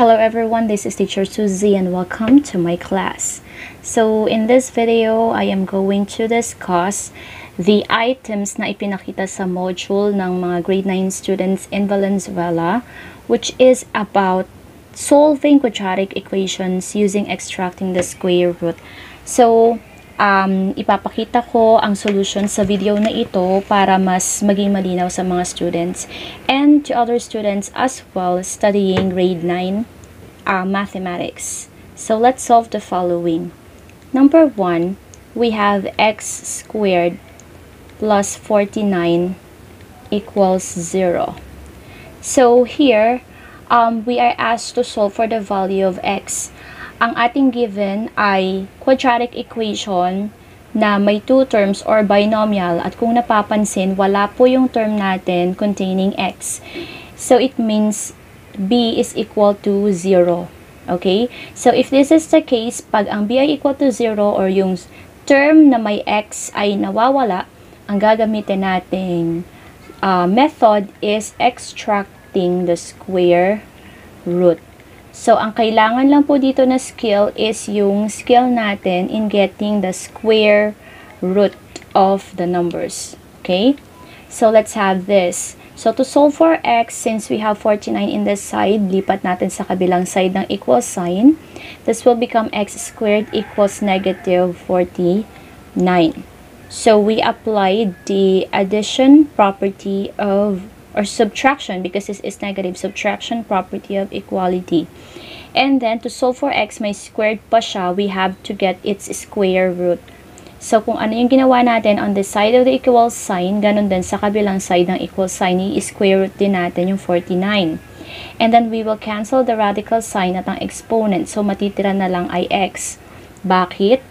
Hello everyone, this is Teacher Suzie and welcome to my class. So in this video, I am going to discuss the items na ipinakita sa module ng mga grade 9 students in Valenzuela, which is about solving quadratic equations using extracting the square root. So ipapakita ko ang solution sa video na ito para mas maging malinaw sa mga students and to other students as well studying grade 9 mathematics. So let's solve the following. Number 1, we have x squared plus 49 equals 0. So here, we are asked to solve for the value of x. Ang ating given ay quadratic equation na may two terms or binomial at kung napapansin, wala po yung term natin containing x. So it means b is equal to 0. Okay? So if this is the case, pag ang b ay equal to 0 or yung term na may x ay nawawala, ang gagamitin nating method is extracting the square root. So, ang kailangan lang po dito na skill is yung skill natin in getting the square root of the numbers. Okay? So, let's have this. So, to solve for x, since we have 49 in this side, lipat natin sa kabilang side ng equal sign. This will become x squared equals negative 49. So, we applied the addition property of or subtraction, because this is negative, subtraction property of equality. And then, to solve for x, may squared pa siya, we have to get its square root. So, kung ano yung ginawa natin on the side of the equal sign, ganun din sa kabilang side ng equal sign, i-square root din natin yung 49. And then, we will cancel the radical sign at ang exponent. So, matitira na lang ay x. Bakit?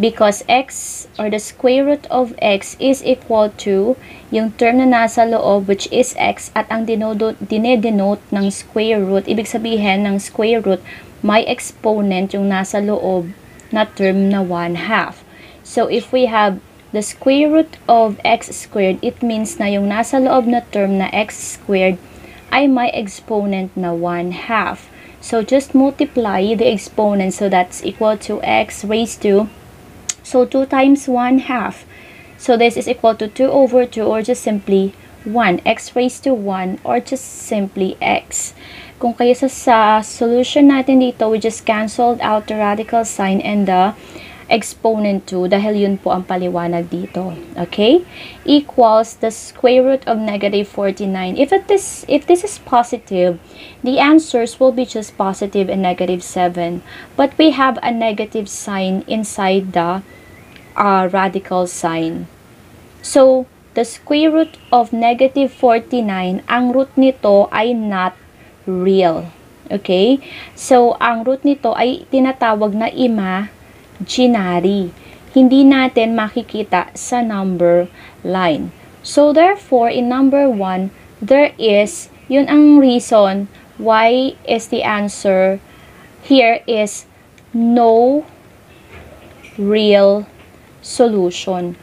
Because x or the square root of x is equal to yung term na nasa loob which is x at ang dine-denote ng square root. Ibig sabihin ng square root, may exponent yung nasa loob na term na 1/2. So if we have the square root of x squared, it means na yung nasa loob na term na x squared ay may exponent na 1/2. So just multiply the exponent, so that's equal to x raised to, so 2 times 1/2. So this is equal to 2 over 2 or just simply 1. X raised to 1 or just simply x. Kung kayo sa solution natin dito, we just canceled out the radical sign and the exponent 2 dahil yun po ang paliwanag dito. Okay? Equals the square root of negative 49. If this is positive, the answers will be just positive and negative 7. But we have a negative sign inside the radical sign. So, the square root of negative 49, ang root nito ay not real. Okay? So, ang root nito ay tinatawag na imaginary. Hindi natin makikita sa number line. So, therefore, in number 1, there is, yun ang reason why is the answer here is no real solution.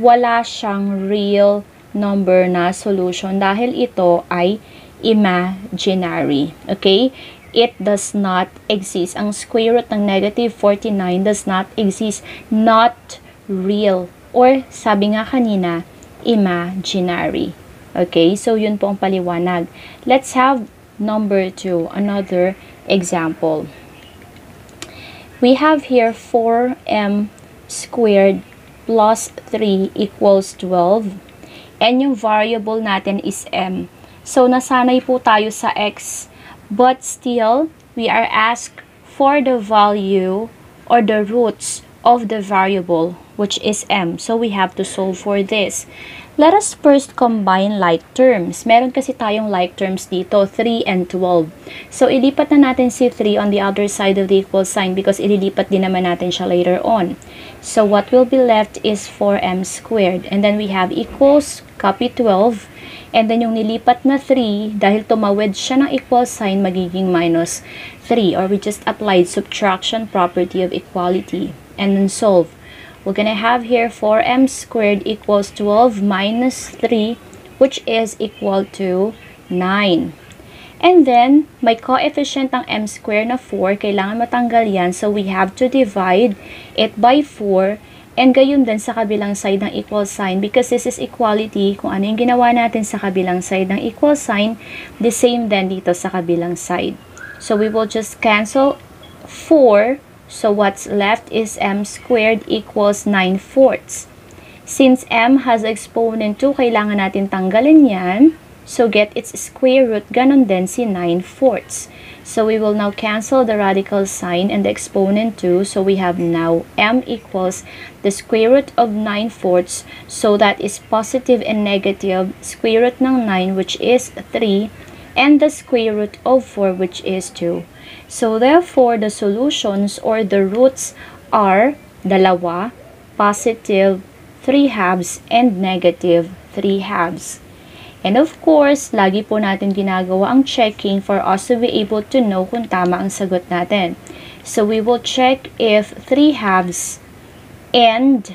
Wala siyang real number na solution dahil ito ay imaginary. Okay? It does not exist. Ang square root ng negative 49 does not exist. Not real. Or, sabi nga kanina, imaginary. Okay? So, yun po ang paliwanag. Let's have number 2. Another example. We have here 4m squared plus 3 equals 12. And yung variable natin is m. So, nasanay po tayo sa x. But still, we are asked for the value or the roots of the variable, which is m. So, we have to solve for this. Let us first combine like terms. Meron kasi tayong like terms dito, 3 and 12. So, ilipat na natin si 3 on the other side of the equal sign because ililipat din naman natin siya later on. So, what will be left is 4m squared. And then, we have equals, copy 12. And then, yung nilipat na 3, dahil tumawid siya ng equal sign, magiging minus 3. Or we just applied subtraction property of equality. And then solve. We're gonna have here 4m squared equals 12 minus 3, which is equal to 9. And then, may coefficient ng m square na 4. Kailangan matanggal yan. So, we have to divide it by 4. And gayon din sa kabilang side ng equal sign. Because this is equality, kung ano yung ginawa natin sa kabilang side ng equal sign, the same din dito sa kabilang side. So, we will just cancel 4. So, what's left is m squared equals 9/4. Since m has exponent 2, kailangan natin tanggalin yan. So, get its square root, ganon din si 9/4. So, we will now cancel the radical sign and the exponent 2. So, we have now m equals the square root of 9/4. So, that is positive and negative square root ng 9, which is 3, and the square root of 4, which is 2. So, therefore, the solutions or the roots are dalawa, positive 3/2, and negative 3/2. And of course, lagi po natin ginagawa ang checking for us to be able to know kung tama ang sagot natin. So, we will check if 3/2 and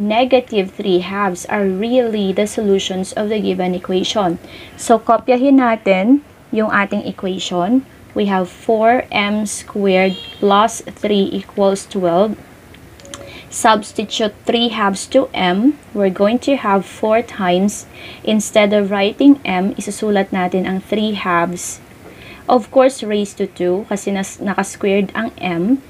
negative 3/2 are really the solutions of the given equation. So, kopyahin natin yung ating equation. We have 4m squared plus 3 equals 12. Substitute 3/2 to m, we're going to have 4 times. Instead of writing m, isusulat natin ang 3/2. Of course, raised to 2 kasi naka-squared ang m.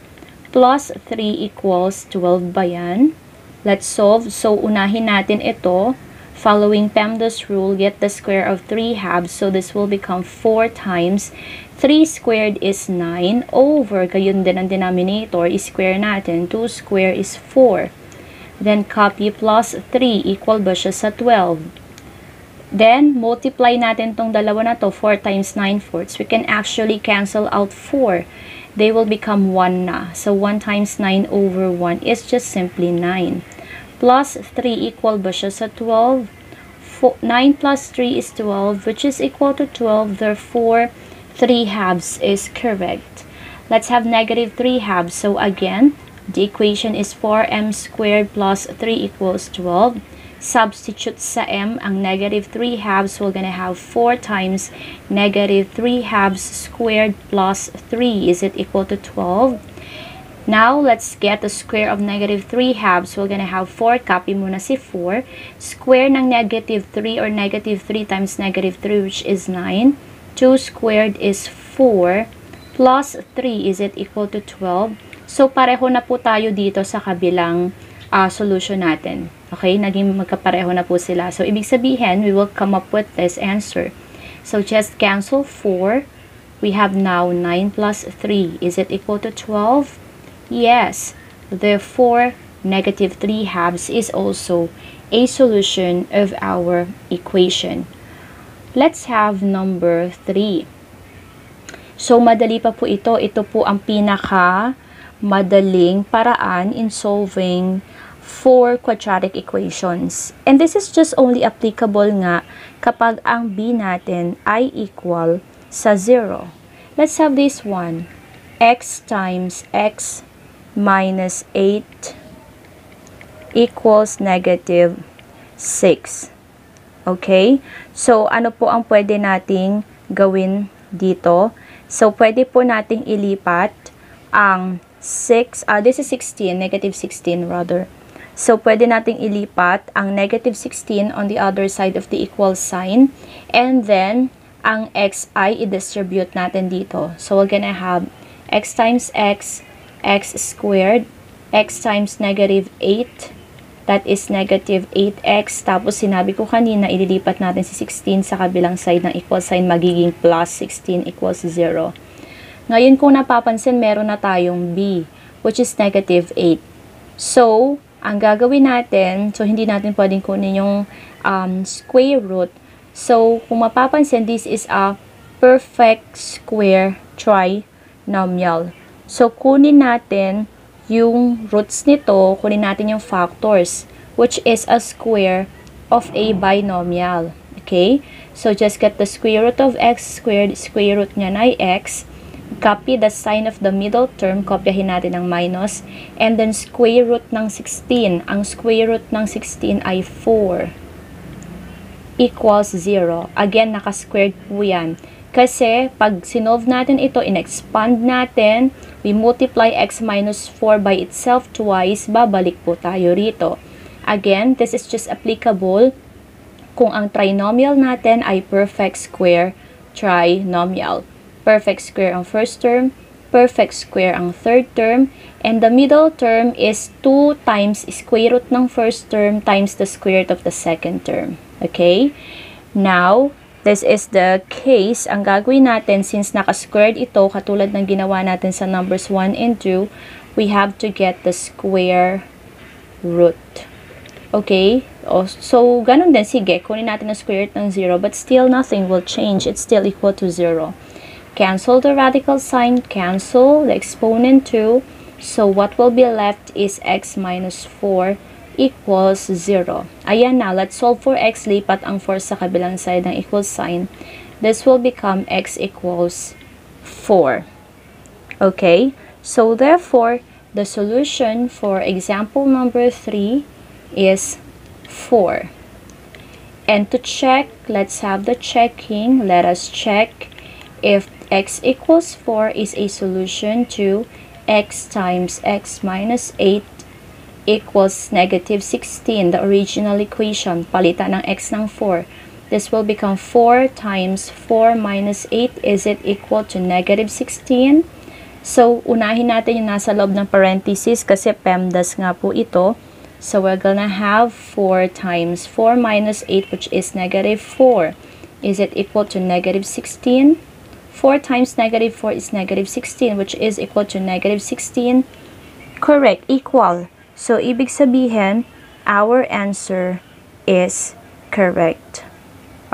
Plus 3 equals 12 ba yan? Let's solve. So, unahin natin ito. Following PEMDAS rule, get the square of 3/2. So, this will become 4 times. 3 squared is 9 over, gayon din ang denominator, i-square natin. 2 square is 4. Then, copy plus 3, equal ba siya sa 12. Then, multiply natin tong dalawa na to, 4 times 9/4. We can actually cancel out 4. They will become 1 na. So, 1 times 9 over 1 is just simply 9. Plus 3 equal ba siya sa 12? 9 plus 3 is 12, which is equal to 12. Therefore, 3/2 is correct. Let's have negative 3/2. So, again, the equation is 4m squared plus 3 equals 12. Substitute sa m ang negative 3/2. We're gonna have 4 times negative 3/2 squared plus 3. Is it equal to 12? Now, let's get the square of negative 3/2. We're gonna have 4. Copy muna si 4. Square ng negative 3 or negative 3 times negative 3, which is 9. 2 squared is 4. Plus 3, is it equal to 12? So, pareho na po tayo dito sa kabilang solution natin. Okay? Naging magkapareho na po sila. So, ibig sabihin, we will come up with this answer. So, just cancel 4. We have now 9 plus 3. Is it equal to 12? Yes, therefore, negative 3/2 is also a solution of our equation. Let's have number 3. So, madali pa po ito. Ito po ang pinakamadaling paraan in solving 4 quadratic equations. And this is just only applicable nga kapag ang b natin ay equal sa 0. Let's have this one. X times x minus 8 equals negative 6. Okay? So, ano po ang pwede nating gawin dito? So, pwede po nating ilipat ang 6, this is 16, negative 16 rather. So, pwede nating ilipat ang negative 16 on the other side of the equal sign. And then, ang x ay i-distribute natin dito. So, we're gonna have x times x, x squared, x times negative 8, that is negative 8x. Tapos, sinabi ko kanina, ililipat natin si 16 sa kabilang side ng equal sign, magiging plus 16 equals 0. Ngayon, kung napapansin, meron na tayong b, which is negative 8. So, ang gagawin natin, so hindi natin pwedeng kunin yung square root. So, kung mapapansin, this is a perfect square trinomial. So, kunin natin yung roots nito, kunin natin yung factors, which is a square of a binomial. Okay? So, just get the square root of x squared, square root niyan ay x. Copy the sign of the middle term, kopyahin natin ang minus, and then square root ng 16. Ang square root ng 16 ay 4 equals 0. Again, naka-squared po yan. Kasi pag sinolve natin ito, in-expand natin, we multiply x minus 4 by itself twice, babalik po tayo rito. Again, this is just applicable kung ang trinomial natin ay perfect square trinomial. Perfect square ang first term, perfect square ang third term, and the middle term is 2 times square root ng first term times the square root of the second term. Okay? Now, this is the case. Ang gagawin natin, since naka-squared ito, katulad ng ginawa natin sa numbers 1 and 2, we have to get the square root. Okay? So, ganun din. Sige, kunin natin ang square root ng 0, but still nothing will change. It's still equal to 0. Cancel the radical sign. Cancel the exponent 2. So, what will be left is x minus 4 equals 0. Ayan na, let's solve for x. Lipat ang 4 sa kabilang side ng equal sign. This will become x equals 4. Okay? So, therefore, the solution for example number 3 is 4. And to check, let's have the checking. Let us check if x equals 4 is a solution to x times x minus 8 equals negative 16, the original equation. Palitan ng x ng 4. This will become 4 times 4 minus 8. Is it equal to negative 16? So, unahin natin yung nasa loob ng parenthesis kasi PEMDAS nga po ito. So, we're gonna have 4 times 4 minus 8, which is negative 4. Is it equal to negative 16? 4 times negative 4 is negative 16, which is equal to negative 16. Correct, equal. So, ibig sabihin, our answer is correct.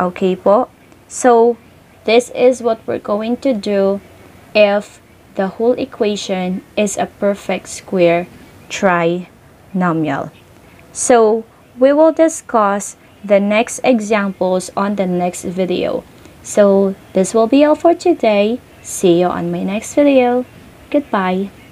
Okay po? So, this is what we're going to do if the whole equation is a perfect square trinomial. So, we will discuss the next examples on the next video. So, this will be all for today. See you on my next video. Goodbye.